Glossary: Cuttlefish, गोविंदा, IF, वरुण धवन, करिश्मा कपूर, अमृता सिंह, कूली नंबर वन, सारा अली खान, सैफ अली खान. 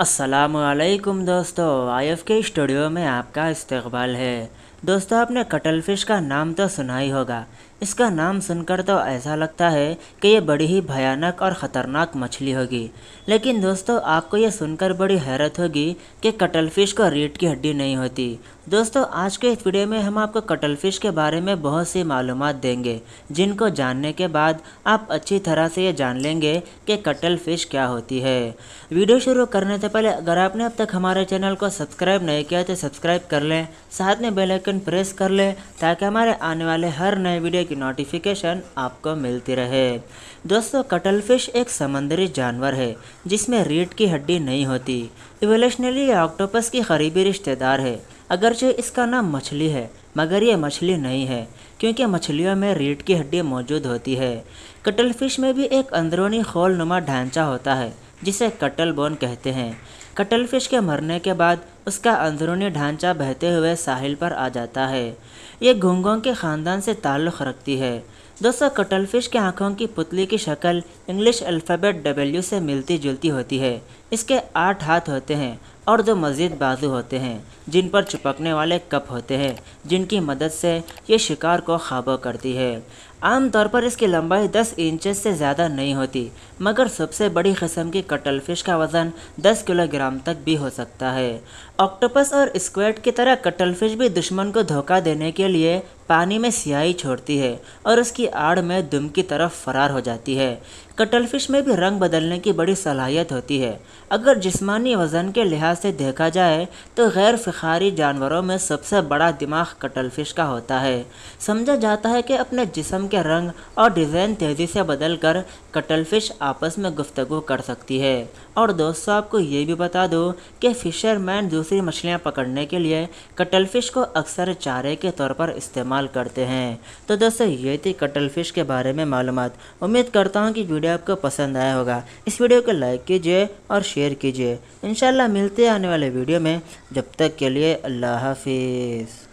अस्सलामुअलैकुम दोस्तों, IF के स्टूडियो में आपका इस्तकबाल है। दोस्तों, आपने कटलफिश का नाम तो सुना ही होगा। इसका नाम सुनकर तो ऐसा लगता है कि ये बड़ी ही भयानक और ख़तरनाक मछली होगी, लेकिन दोस्तों आपको ये सुनकर बड़ी हैरत होगी कि कटलफिश को रीढ़ की हड्डी नहीं होती। दोस्तों, आज के इस वीडियो में हम आपको कटलफिश के बारे में बहुत सी मालूमात देंगे, जिनको जानने के बाद आप अच्छी तरह से ये जान लेंगे कि कटलफिश क्या होती है। वीडियो शुरू करने से पहले अगर आपने अब तक हमारे चैनल को सब्सक्राइब नहीं किया तो सब्सक्राइब कर लें, साथ में बेल आइकन प्रेस कर लें ताकि हमारे आने वाले हर नए वीडियो की नोटिफिकेशन आपको मिलती रहे। दोस्तों, कटलफिश एक समुद्री जानवर है जिसमें रीढ़ की हड्डी नहीं होती। इवोल्यूशनरी ऑक्टोपस की करीबी रिश्तेदार है। अगरचे इसका नाम मछली है मगर ये मछली नहीं है, क्योंकि मछलियों में रीढ़ की हड्डी मौजूद होती है। कटलफिश में भी एक अंदरूनी खोलनुमा ढांचा होता है जिसे कटल बोन कहते हैं। कटलफिश के मरने के बाद उसका अंदरूनी ढांचा बहते हुए साहिल पर आ जाता है। ये घोंघों के ख़ानदान से ताल्लुक़ रखती है। दोस्तों, कटलफिश के आँखों की पुतली की शक्ल इंग्लिश अल्फ़ाबेट W से मिलती जुलती होती है। इसके 8 हाथ होते हैं और 2 मज़ीद बाजू होते हैं, जिन पर चिपकने वाले कप होते हैं, जिनकी मदद से ये शिकार को खाबो करती है। आमतौर पर इसकी लंबाई 10 इंचेस से ज़्यादा नहीं होती, मगर सबसे बड़ी किस्म की कटलफिश का वज़न 10 किलोग्राम तक भी हो सकता है। ऑक्टोपस और स्क्वैड की तरह कटलफिश भी दुश्मन को धोखा देने के लिए पानी में स्याही छोड़ती है और उसकी आड़ में दुम की तरफ फरार हो जाती है। कटलफिश में भी रंग बदलने की बड़ी सलाहियत होती है। अगर जिस्मानी वज़न के लिहाज से देखा जाए तो गैर फिखारी जानवरों में सबसे बड़ा दिमाग कटलफिश का होता है। समझा जाता है कि अपने जिस्म के रंग और डिज़ाइन तेज़ी से बदलकर कटलफिश आपस में गुफ्तगू कर सकती है। और दोस्तों, आपको ये भी बता दूं कि फ़िशरमैन दूसरी मछलियाँ पकड़ने के लिए कटलफिश को अक्सर चारे के तौर पर इस्तेमाल करते हैं। तो दोस्तों, ये थी कटलफिश के बारे में मालूमात। उम्मीद करता हूँ कि वीडियो आपको पसंद आया होगा। इस वीडियो को लाइक कीजिए और शेयर कीजिए। इंशाल्लाह मिलते हैं आने वाले वीडियो में। जब तक के लिए अल्लाह हाफिज़।